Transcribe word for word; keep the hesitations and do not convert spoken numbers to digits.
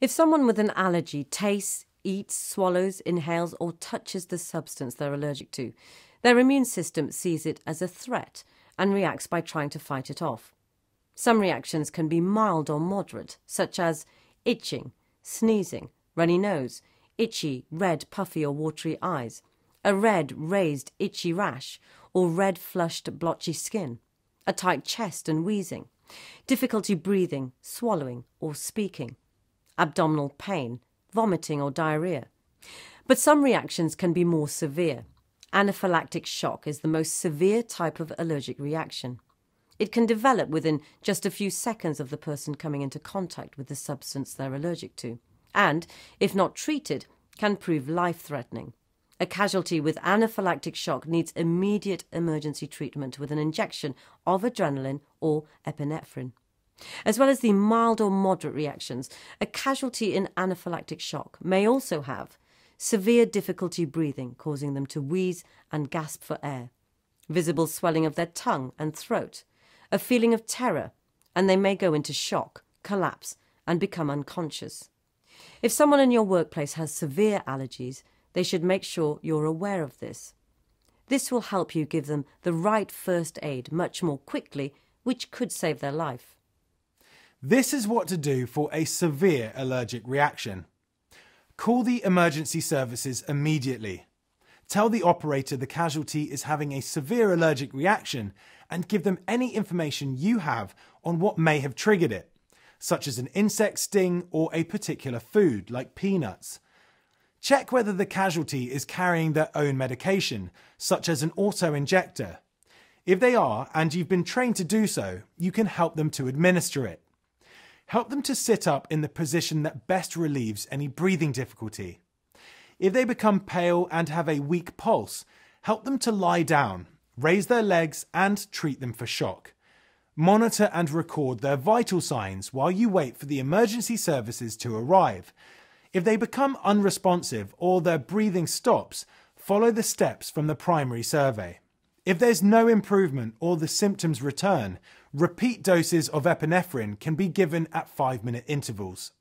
If someone with an allergy tastes, eats, swallows, inhales or touches the substance they're allergic to, their immune system sees it as a threat and reacts by trying to fight it off. Some reactions can be mild or moderate, such as itching, sneezing, runny nose, itchy, red, puffy or watery eyes, a red, raised, itchy rash or red, flushed, blotchy skin, a tight chest and wheezing, difficulty breathing, swallowing or speaking, abdominal pain, vomiting or diarrhea. But some reactions can be more severe. Anaphylactic shock is the most severe type of allergic reaction. It can develop within just a few seconds of the person coming into contact with the substance they're allergic to, and, if not treated, can prove life-threatening. A casualty with anaphylactic shock needs immediate emergency treatment with an injection of adrenaline or epinephrine. As well as the mild or moderate reactions, a casualty in anaphylactic shock may also have severe difficulty breathing, causing them to wheeze and gasp for air, visible swelling of their tongue and throat, a feeling of terror, and they may go into shock, collapse, and become unconscious. If someone in your workplace has severe allergies, they should make sure you're aware of this. This will help you give them the right first aid much more quickly, which could save their life. This is what to do for a severe allergic reaction. Call the emergency services immediately. Tell the operator the casualty is having a severe allergic reaction and give them any information you have on what may have triggered it, such as an insect sting or a particular food, like peanuts. Check whether the casualty is carrying their own medication, such as an auto-injector. If they are, and you've been trained to do so, you can help them to administer it. Help them to sit up in the position that best relieves any breathing difficulty. If they become pale and have a weak pulse, help them to lie down, raise their legs and treat them for shock. Monitor and record their vital signs while you wait for the emergency services to arrive. If they become unresponsive or their breathing stops, follow the steps from the primary survey. If there's no improvement or the symptoms return, repeat doses of epinephrine can be given at five-minute intervals.